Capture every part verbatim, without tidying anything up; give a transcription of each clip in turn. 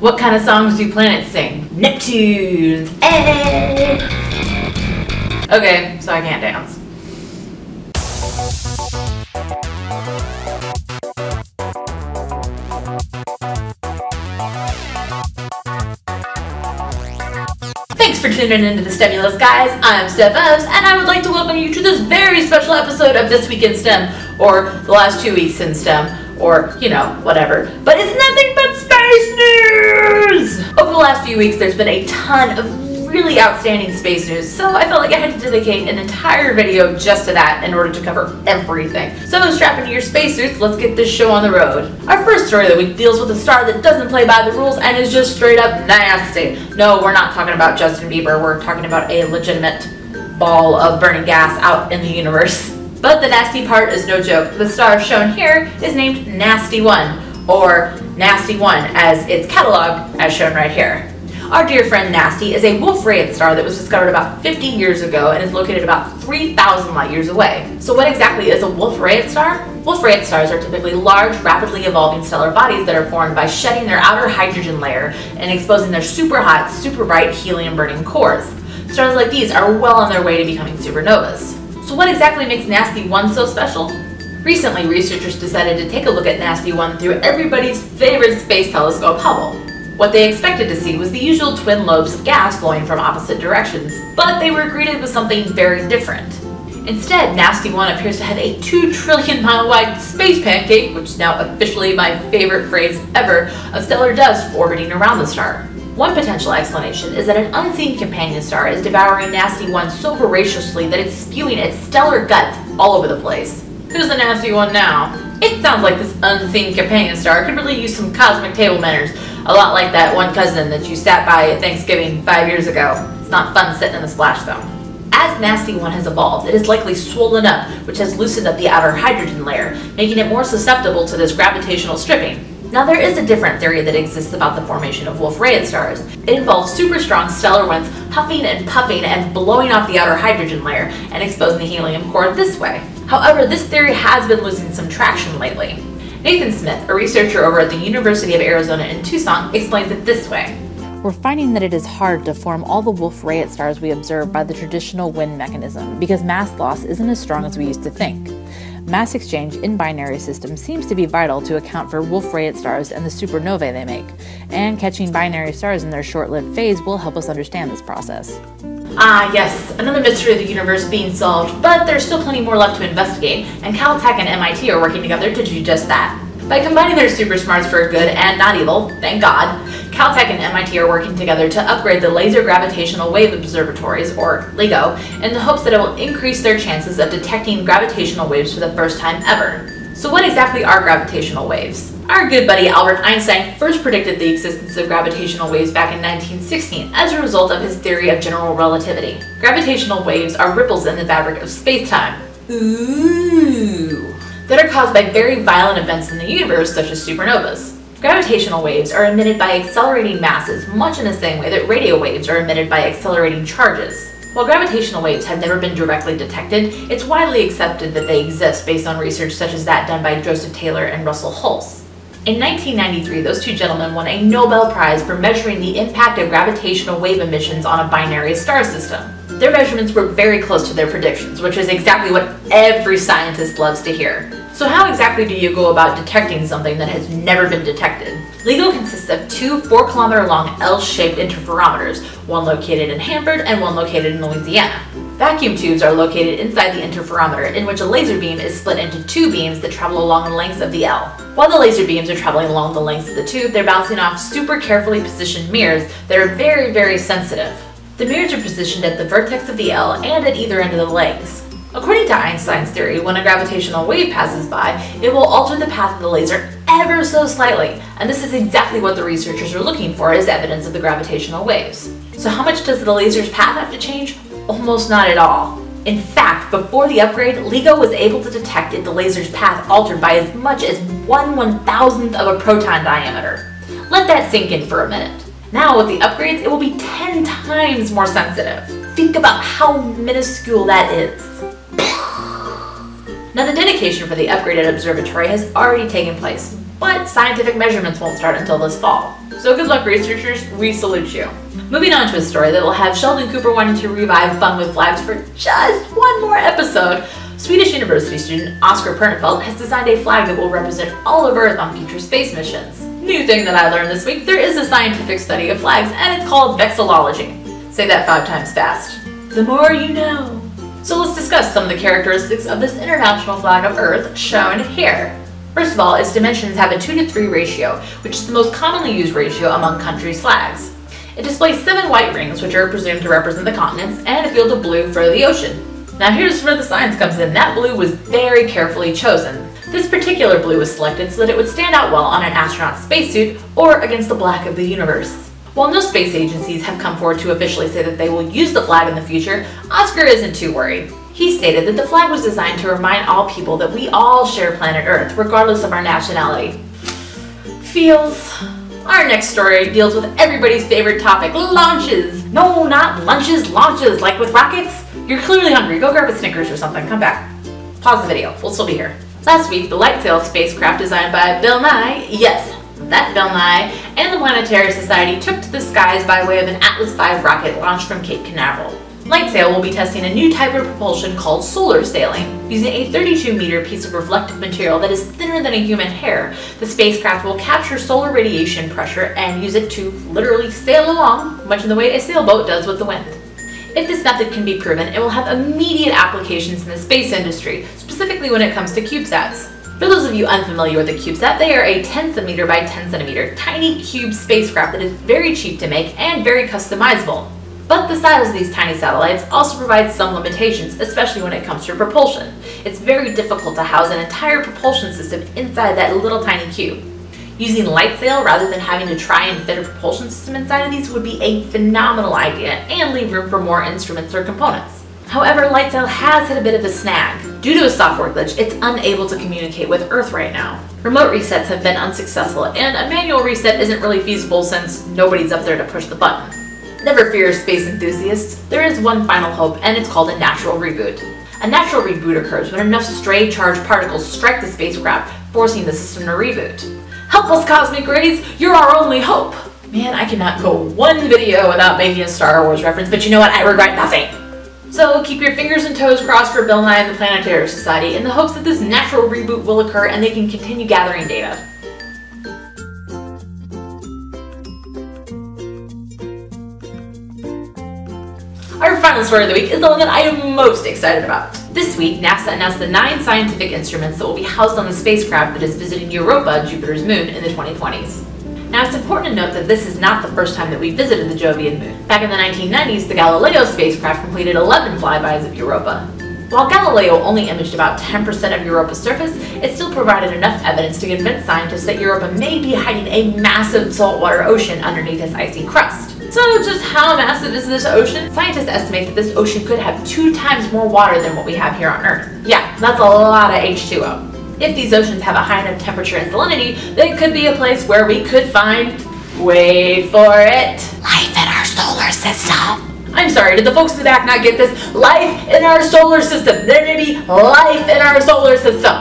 What kind of songs do planets sing? Neptune! Hey. Okay, so I can't dance. Thanks for tuning into The STEMulus, guys. I'm Steph Evz, and I would like to welcome you to this very special episode of This Week in STEM, or the last two weeks in STEM, or, you know, whatever. But it's nothing but space news! Over the last few weeks, there's been a ton of really outstanding space news, so I felt like I had to dedicate an entire video just to that in order to cover everything. So strap into your spacesuits, let's get this show on the road. Our first story of the week deals with a star that doesn't play by the rules and is just straight up nasty. No, we're not talking about Justin Bieber, we're talking about a legitimate ball of burning gas out in the universe. But the nasty part is no joke. The star shown here is named Nasty one, or Nasty one as its catalog as shown right here. Our dear friend Nasty is a Wolf-Rayet star that was discovered about fifty years ago and is located about three thousand light years away. So what exactly is a Wolf-Rayet star? Wolf-Rayet stars are typically large, rapidly evolving stellar bodies that are formed by shedding their outer hydrogen layer and exposing their super hot, super bright helium-burning cores. Stars like these are well on their way to becoming supernovas. So what exactly makes Nasty one so special? Recently, researchers decided to take a look at Nasty one through everybody's favorite space telescope, Hubble. What they expected to see was the usual twin lobes of gas flowing from opposite directions, but they were greeted with something very different. Instead, Nasty one appears to have a two trillion mile wide space pancake, which is now officially my favorite phrase ever, of stellar dust orbiting around the star. One potential explanation is that an unseen companion star is devouring Nasty one so voraciously that it's spewing its stellar guts all over the place. Who's the Nasty one now? It sounds like this unseen companion star could really use some cosmic table manners. A lot like that one cousin that you sat by at Thanksgiving five years ago. It's not fun sitting in the splash zone. As Nasty one has evolved, it is likely swollen up, which has loosened up the outer hydrogen layer, making it more susceptible to this gravitational stripping. Now there is a different theory that exists about the formation of Wolf-Rayet stars. It involves super strong stellar winds huffing and puffing and blowing off the outer hydrogen layer and exposing the helium core this way. However, this theory has been losing some traction lately. Nathan Smith, a researcher over at the University of Arizona in Tucson, explains it this way. We're finding that it is hard to form all the Wolf-Rayet stars we observe by the traditional wind mechanism because mass loss isn't as strong as we used to think. Mass exchange in binary systems seems to be vital to account for Wolf-Rayet stars and the supernovae they make, and catching binary stars in their short-lived phase will help us understand this process. Ah yes, another mystery of the universe being solved, but there's still plenty more left to investigate, and Caltech and M I T are working together to do just that. By combining their super smarts for good and not evil, thank God, Caltech and M I T are working together to upgrade the Laser Gravitational Wave Observatories, or LIGO, in the hopes that it will increase their chances of detecting gravitational waves for the first time ever. So what exactly are gravitational waves? Our good buddy Albert Einstein first predicted the existence of gravitational waves back in nineteen sixteen as a result of his theory of general relativity. Gravitational waves are ripples in the fabric of space-time. Ooh. That are caused by very violent events in the universe, such as supernovas. Gravitational waves are emitted by accelerating masses, much in the same way that radio waves are emitted by accelerating charges. While gravitational waves have never been directly detected, it's widely accepted that they exist based on research such as that done by Joseph Taylor and Russell Hulse. In nineteen ninety-three, those two gentlemen won a Nobel Prize for measuring the impact of gravitational wave emissions on a binary star system. Their measurements were very close to their predictions, which is exactly what every scientist loves to hear. So how exactly do you go about detecting something that has never been detected? LIGO consists of two four kilometer long L-shaped interferometers, one located in Hanford and one located in Louisiana. Vacuum tubes are located inside the interferometer, in which a laser beam is split into two beams that travel along the lengths of the L. While the laser beams are traveling along the lengths of the tube, they're bouncing off super carefully positioned mirrors that are very, very sensitive. The mirrors are positioned at the vertex of the L and at either end of the legs. According to Einstein's theory, when a gravitational wave passes by, it will alter the path of the laser ever so slightly, and this is exactly what the researchers are looking for as evidence of the gravitational waves. So how much does the laser's path have to change? Almost not at all. In fact, before the upgrade, LIGO was able to detect if the laser's path altered by as much as one one-thousandth of a proton diameter. Let that sink in for a minute. Now with the upgrades, it will be ten times more sensitive. Think about how minuscule that is. Now the dedication for the upgraded observatory has already taken place, but scientific measurements won't start until this fall. So good luck, researchers. We salute you. Moving on to a story that will have Sheldon Cooper wanting to revive Fun with Flags for just one more episode. Swedish university student Oscar Pernefelt has designed a flag that will represent all of Earth on future space missions. New thing that I learned this week, there is a scientific study of flags and it's called vexillology. Say that five times fast. The more you know. So let's discuss some of the characteristics of this international flag of Earth shown here. First of all, its dimensions have a two to three ratio, which is the most commonly used ratio among countries' flags. It displays seven white rings, which are presumed to represent the continents, and a field of blue for the ocean. Now here's where the science comes in. That blue was very carefully chosen. This particular blue was selected so that it would stand out well on an astronaut's spacesuit or against the black of the universe. While no space agencies have come forward to officially say that they will use the flag in the future, Oscar isn't too worried. He stated that the flag was designed to remind all people that we all share planet Earth, regardless of our nationality. Feels. Our next story deals with everybody's favorite topic, launches. No, not lunches, launches, like with rockets. You're clearly hungry, go grab a Snickers or something, come back. Pause the video, we'll still be here. Last week, the LightSail spacecraft designed by Bill Nye, yes, that Bill Nye, and the Planetary Society took to the skies by way of an Atlas five rocket launched from Cape Canaveral. LightSail will be testing a new type of propulsion called solar sailing. Using a thirty-two meter piece of reflective material that is thinner than a human hair, the spacecraft will capture solar radiation pressure and use it to literally sail along, much in the way a sailboat does with the wind. If this method can be proven, it will have immediate applications in the space industry, specifically when it comes to CubeSats. For those of you unfamiliar with the CubeSat, they are a ten centimeter by ten centimeter tiny cube spacecraft that is very cheap to make and very customizable. But the size of these tiny satellites also provides some limitations, especially when it comes to propulsion. It's very difficult to house an entire propulsion system inside that little tiny cube. Using LightSail rather than having to try and fit a propulsion system inside of these would be a phenomenal idea and leave room for more instruments or components. However, LightSail has hit a bit of a snag. Due to a software glitch, it's unable to communicate with Earth right now. Remote resets have been unsuccessful, and a manual reset isn't really feasible since nobody's up there to push the button. Never fear, space enthusiasts. There is one final hope, and it's called a natural reboot. A natural reboot occurs when enough stray charged particles strike the spacecraft, forcing the system to reboot. Help us, cosmic rays! You're our only hope! Man, I cannot go one video without making a Star Wars reference, but you know what? I regret nothing! So keep your fingers and toes crossed for Bill Nye and the Planetary Society in the hopes that this natural reboot will occur and they can continue gathering data. Our final story of the week is the one that I am most excited about. This week, NASA announced the nine scientific instruments that will be housed on the spacecraft that is visiting Europa, Jupiter's moon, in the twenty twenties. Now, it's important to note that this is not the first time that we visited the Jovian moon. Back in the nineteen nineties, the Galileo spacecraft completed eleven flybys of Europa. While Galileo only imaged about ten percent of Europa's surface, it still provided enough evidence to convince scientists that Europa may be hiding a massive saltwater ocean underneath its icy crust. So just how massive is this ocean? Scientists estimate that this ocean could have two times more water than what we have here on Earth. Yeah, that's a lot of H two O. If these oceans have a high enough temperature and salinity, they could be a place where we could find, wait for it, life in our solar system. I'm sorry, did the folks in the back not get this? Life in our solar system. There may be life in our solar system.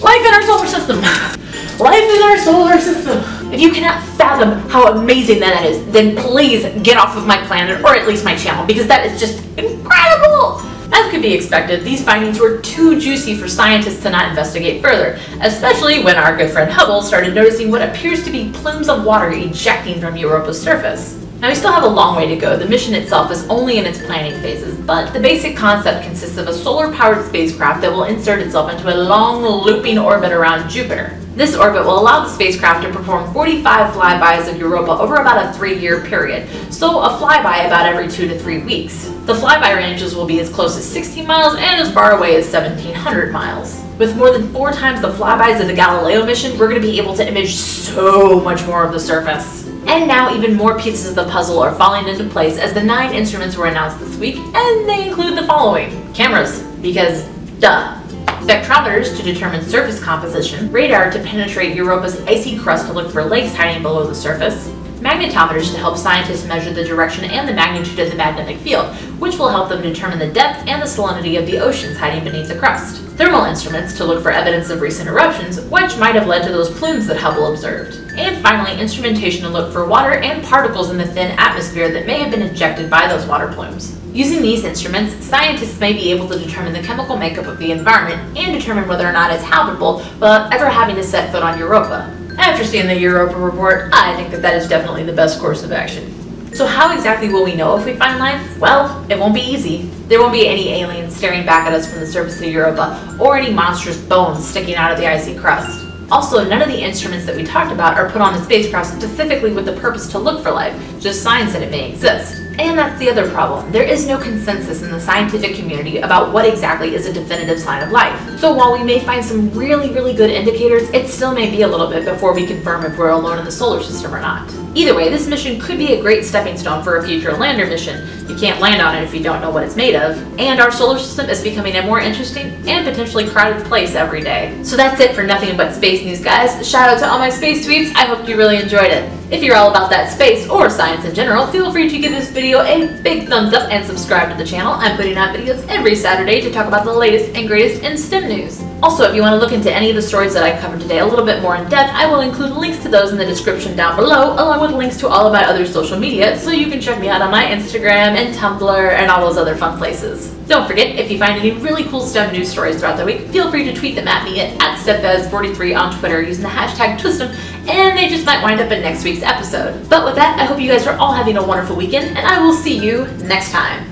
Life in our solar system. Life in our solar system. If you cannot fathom how amazing that is, then please get off of my planet, or at least my channel, because that is just incredible. As could be expected, these findings were too juicy for scientists to not investigate further, especially when our good friend Hubble started noticing what appears to be plumes of water ejecting from Europa's surface. Now, we still have a long way to go. The mission itself is only in its planning phases, but the basic concept consists of a solar-powered spacecraft that will insert itself into a long, looping orbit around Jupiter. This orbit will allow the spacecraft to perform forty-five flybys of Europa over about a three-year period, so a flyby about every two to three weeks. The flyby ranges will be as close as sixteen miles and as far away as seventeen hundred miles. With more than four times the flybys of the Galileo mission, we're going to be able to image so much more of the surface. And now even more pieces of the puzzle are falling into place as the nine instruments were announced this week, and they include the following. Cameras, because duh. Spectrometers to determine surface composition, radar to penetrate Europa's icy crust to look for lakes hiding below the surface, magnetometers to help scientists measure the direction and the magnitude of the magnetic field, which will help them determine the depth and the salinity of the oceans hiding beneath the crust, thermal instruments to look for evidence of recent eruptions, which might have led to those plumes that Hubble observed, and finally instrumentation to look for water and particles in the thin atmosphere that may have been ejected by those water plumes. Using these instruments, scientists may be able to determine the chemical makeup of the environment and determine whether or not it's habitable without ever having to set foot on Europa. After seeing the Europa report, I think that that is definitely the best course of action. So how exactly will we know if we find life? Well, it won't be easy. There won't be any aliens staring back at us from the surface of Europa, or any monstrous bones sticking out of the icy crust. Also, none of the instruments that we talked about are put on the spacecraft specifically with the purpose to look for life, just signs that it may exist. And that's the other problem. There is no consensus in the scientific community about what exactly is a definitive sign of life. So while we may find some really, really good indicators, it still may be a little bit before we confirm if we're alone in the solar system or not. Either way, this mission could be a great stepping stone for a future lander mission. You can't land on it if you don't know what it's made of. And our solar system is becoming a more interesting and potentially crowded place every day. So that's it for Nothing But Space News, guys. Shout out to all my space tweets. I hope you really enjoyed it. If you're all about that space or science in general, feel free to give this video a big thumbs up and subscribe to the channel. I'm putting out videos every Saturday to talk about the latest and greatest in STEM news. Also, if you want to look into any of the stories that I covered today a little bit more in depth, I will include links to those in the description down below, along with links to all of my other social media, so you can check me out on my Instagram and Tumblr and all those other fun places. Don't forget, if you find any really cool STEM news stories throughout the week, feel free to tweet them at me at, at Steph Evz forty-three on Twitter using the hashtag TWISTEM, and they just might wind up in next week's episode. But with that, I hope you guys are all having a wonderful weekend, and I will see you next time.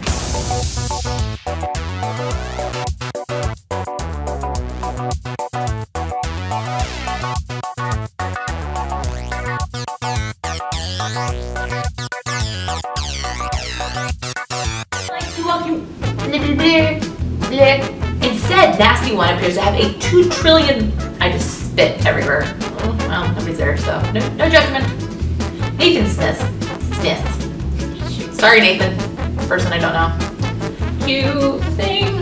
Instead, Nasty one appears to have a two trillion... I just spit everywhere. Oh, well, nobody's there, so no, no judgment. Nathan Smith. Smith. Shoot. Sorry, Nathan. Person I don't know. Cute thing.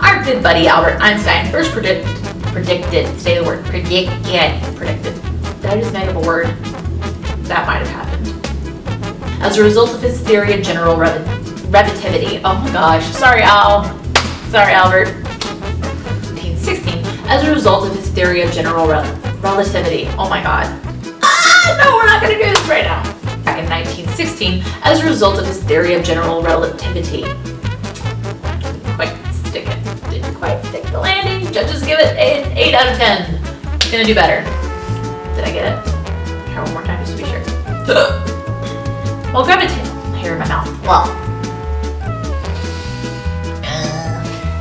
Our good buddy Albert Einstein first predict, predicted... Say the word. Predict, yeah, predicted. Did I just make up a word? That might have happened. As a result of his theory of general rev relativity. Oh my gosh. Sorry, Al. Sorry, Albert. nineteen sixteen, as a result of his theory of general rel relativity. Oh my god. Ah, no, we're not gonna do this right now. Back in nineteen sixteen, as a result of his theory of general relativity. Didn't quite stick it. Didn't quite stick the landing. Judges give it an eight out of ten. It's gonna do better. Did I get it? Try one more time just to be sure. Well, gravity. Hair in my mouth. Well.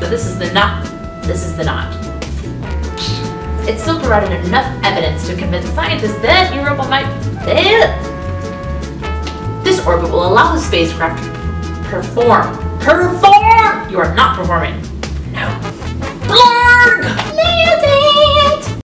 So this is the not, this is the not. It still provided enough evidence to convince scientists that Europa might, this orbit will allow the spacecraft to perform, perform, you are not performing,